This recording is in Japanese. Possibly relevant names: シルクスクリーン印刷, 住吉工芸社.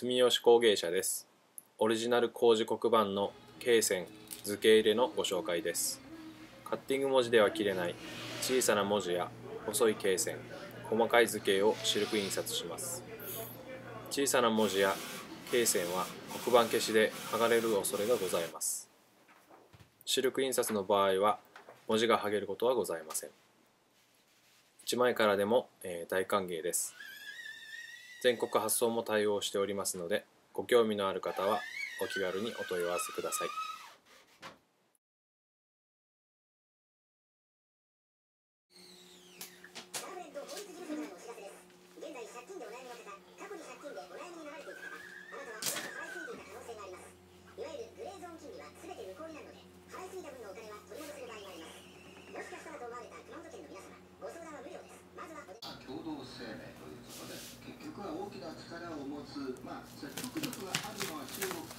住吉工芸社です。オリジナル工事黒板の罫線図形入れのご紹介です。カッティング文字では切れない小さな文字や細い罫線、細かい図形をシルク印刷します。小さな文字や罫線は黒板消しで剥がれる恐れがございます。シルク印刷の場合は文字が剥げることはございません。1枚からでも大歓迎です。全国発送も対応しておりますので、ご興味のある方はお気軽にお問い合わせください。大きな力を持つ、説得力があるのは中国。